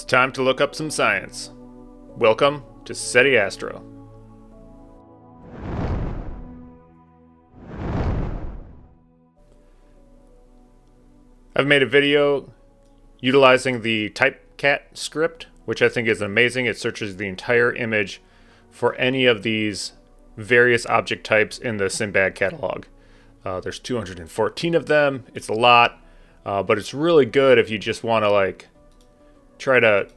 It's time to look up some science. Welcome to SETI Astro. I've made a video utilizing the TypeCat script, which I think is amazing. It searches the entire image for any of these various object types in the Simbad catalog. There's 214 of them. It's a lot, but it's really good if you just want to like try to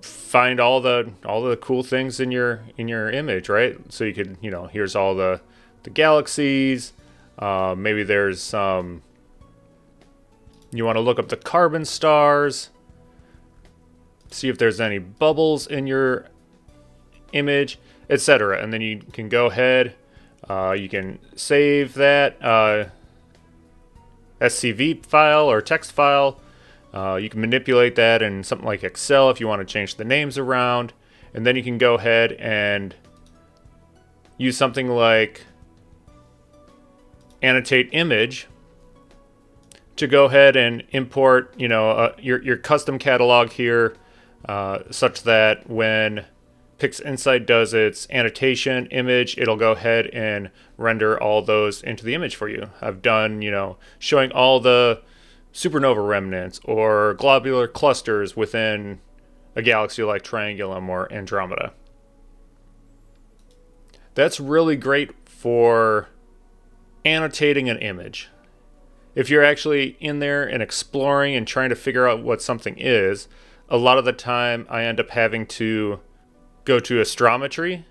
find all the cool things in your image, right? So you could, you know, here's all the galaxies. Maybe there's some. You want to look up the carbon stars, see if there's any bubbles in your image, etc. And then you can go ahead, you can save that SCV file or text file. You can manipulate that in something like Excel if you want to change the names around. And then you can go ahead and use something like annotate image to go ahead and import, you know, your custom catalog here, such that when PixInsight does its annotation image, it'll go ahead and render all those into the image for you. I've done, you know, showing all the supernova remnants or globular clusters within a galaxy like Triangulum or Andromeda. That's really great for annotating an image. If you're actually in there and exploring and trying to figure out what something is, a lot of the time I end up having to go to astrometry.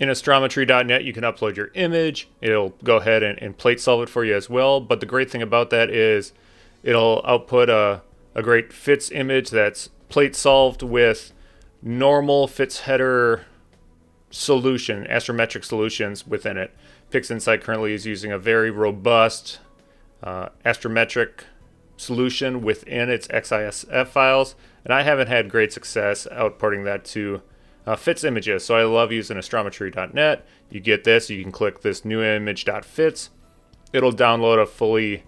In astrometry.net, you can upload your image. It'll go ahead and plate solve it for you as well. But the great thing about that is it'll output a great FITS image that's plate solved with normal FITS header solution, astrometric solutions within it. PixInsight currently is using a very robust astrometric solution within its XISF files, and I haven't had great success outporting that to FITS images, so I love using astrometry.net. You get this, you can click this new image.fits. It'll download a fully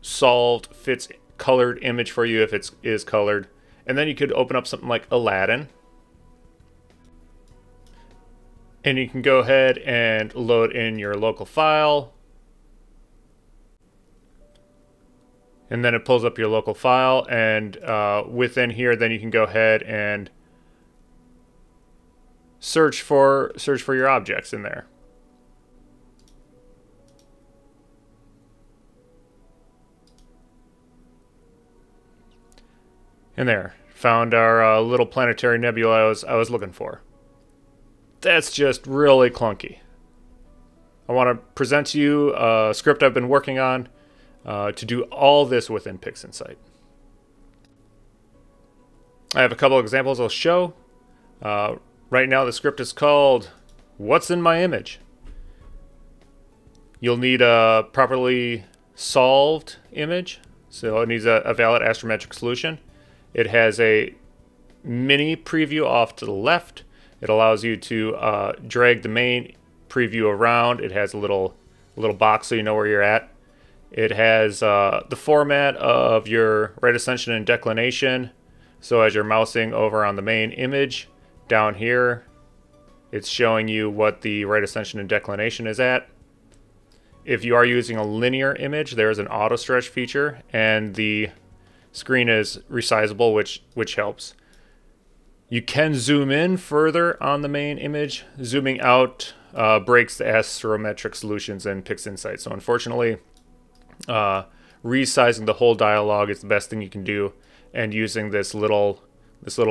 solved FITS colored image for you if it is colored, and then you could open up something like Aladin. And you can go ahead and load in your local file. And then it pulls up your local file. And within here, then you can go ahead and search for your objects in there. And there, found our little planetary nebula I was looking for. That's just really clunky. I want to present to you a script I've been working on to do all this within PixInsight. I have a couple examples I'll show. Right now the script is called What's in My Image? You'll need a properly solved image. So it needs a valid astrometric solution. It has a mini preview off to the left. It allows you to drag the main preview around. It has a little box so you know where you're at. It has the format of your right ascension and declination. So as you're mousing over on the main image down here, it's showing you what the right ascension and declination is at. If you are using a linear image, there's an auto stretch feature, and the screen is resizable, which helps. You can zoom in further on the main image. Zooming out breaks the astrometric solutions in PixInsight. So unfortunately, resizing the whole dialog is the best thing you can do, and using this little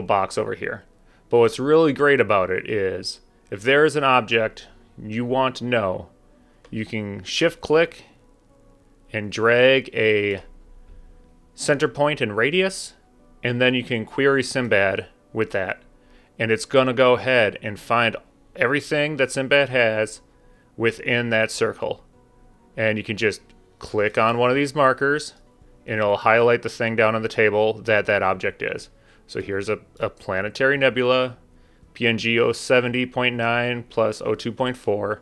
box over here. But what's really great about it is if there is an object you want to know, you can shift click and drag a center point and radius, and then you can query Simbad with that, and it's gonna go ahead and find everything that Simbad has within that circle. And you can just click on one of these markers and it'll highlight the thing down on the table that object is. So here's a planetary nebula, PNG 070.9 plus 02.4,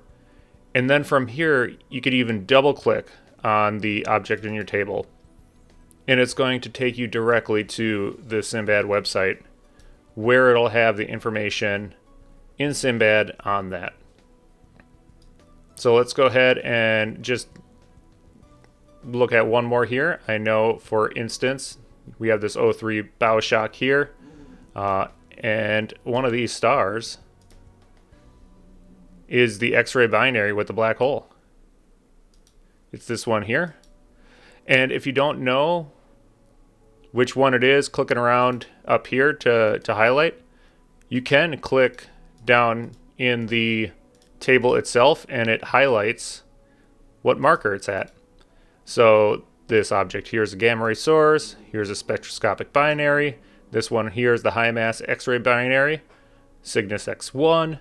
and then from here you could even double click on the object in your table and it's going to take you directly to the Simbad website where it'll have the information in Simbad on that. So let's go ahead and just look at one more here. I know, for instance, we have this O3 bow shock here, and one of these stars is the X-ray binary with the black hole. It's this one here. And if you don't know which one it is, clicking around up here to highlight, you can click down in the table itself and it highlights what marker it's at. So this object here is a gamma ray source, here's a spectroscopic binary, this one here is the high mass X-ray binary, Cygnus X1.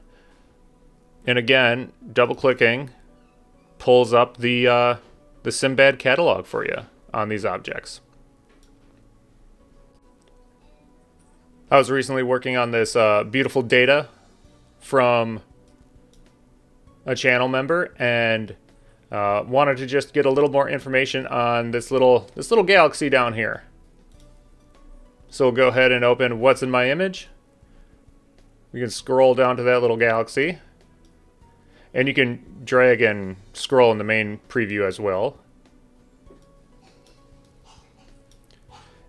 And again, double clicking pulls up the Simbad catalog for you on these objects. I was recently working on this beautiful data from a channel member, and wanted to just get a little more information on this little galaxy down here. So we'll go ahead and open what's in my image. We can scroll down to that little galaxy. And you can drag and scroll in the main preview as well.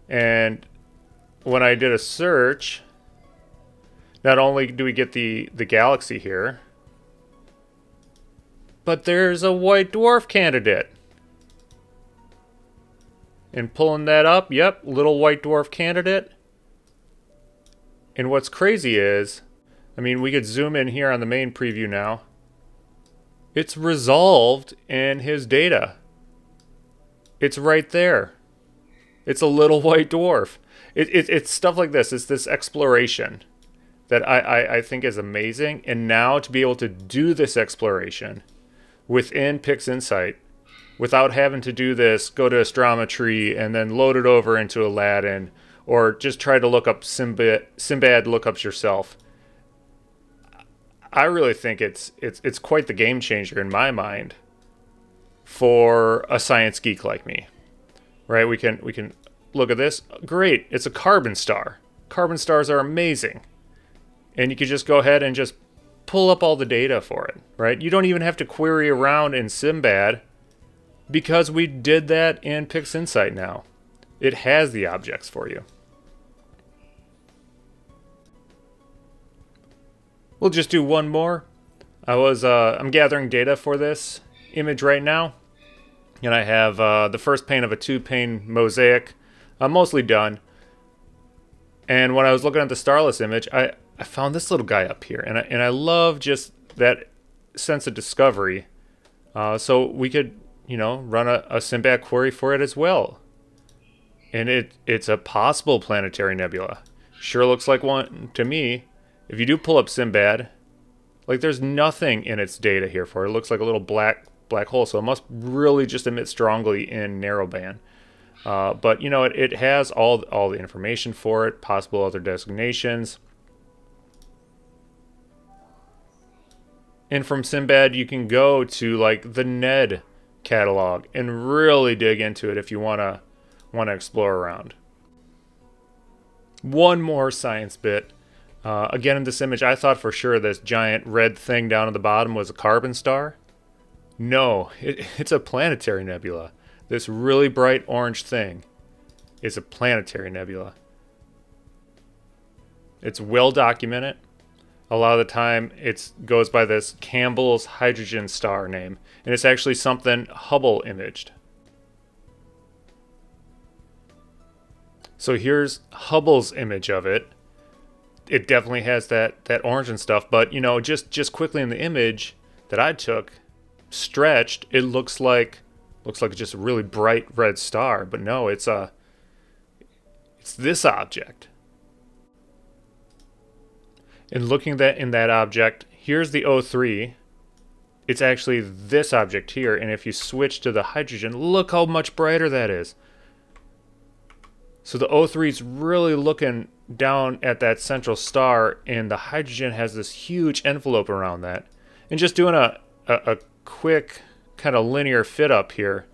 And when I did a search, not only do we get the galaxy here, but there's a white dwarf candidate. And pulling that up, yep, little white dwarf candidate. And what's crazy is, I mean, we could zoom in here on the main preview now. It's resolved in his data. It's right there. It's a little white dwarf. It's stuff like this. It's this exploration that I think is amazing. And now to be able to do this exploration within PixInsight without having to do this, go to Astrometry and then load it over into Aladin, or just try to look up Simbad lookups yourself. I really think it's quite the game changer in my mind for a science geek like me, right? We can look at this. Great, it's a carbon star. Carbon stars are amazing, and you could just go ahead and just pull up all the data for it, right? You don't even have to query around in Simbad because we did that in PixInsight now. It has the objects for you. We'll just do one more. I'm gathering data for this image right now, and I have the first pane of a two-pane mosaic. I'm mostly done. And when I was looking at the starless image, I found this little guy up here, and I love just that sense of discovery. So we could, you know, run a Simbad query for it as well. And it's a possible planetary nebula. Sure looks like one to me. If you do pull up Simbad, like, there's nothing in its data here for it. It looks like a little black hole, so it must really just emit strongly in narrowband. But, you know, it has all the information for it, possible other designations. And from Simbad, you can go to, like, the NED catalog and really dig into it if you want to explore around. One more science bit. Again, in this image, I thought for sure this giant red thing down at the bottom was a carbon star. No, it's a planetary nebula. This really bright orange thing is a planetary nebula. It's well documented. A lot of the time, it goes by this Campbell's hydrogen star name, and it's actually something Hubble imaged. So here's Hubble's image of it. It definitely has that orange and stuff, but, you know, just quickly in the image that I took, stretched, it looks like just a really bright red star, but no, it's this object. And looking at that, in that object, here's the O3. It's actually this object here, and if you switch to the hydrogen, look how much brighter that is. So the O3 is really looking down at that central star, and the hydrogen has this huge envelope around that. And just doing a quick kind of linear fit up here,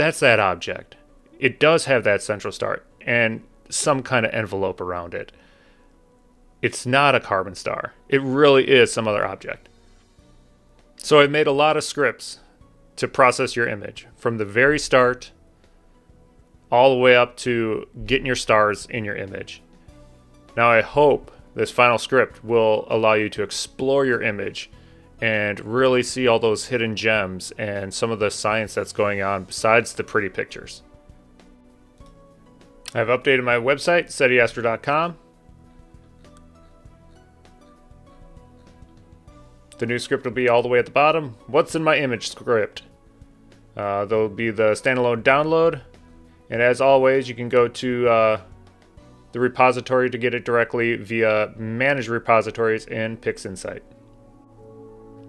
that's that object. It does have that central star and some kind of envelope around it. It's not a carbon star. It really is some other object. So I've made a lot of scripts to process your image from the very start all the way up to getting your stars in your image. Now I hope this final script will allow you to explore your image and really see all those hidden gems and some of the science that's going on besides the pretty pictures. I've updated my website, setiastro.com. The new script will be all the way at the bottom. What's in my image script? There'll be the standalone download. And as always, you can go to the repository to get it directly via Manage Repositories in PixInsight.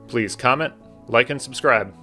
Please comment, like, and subscribe.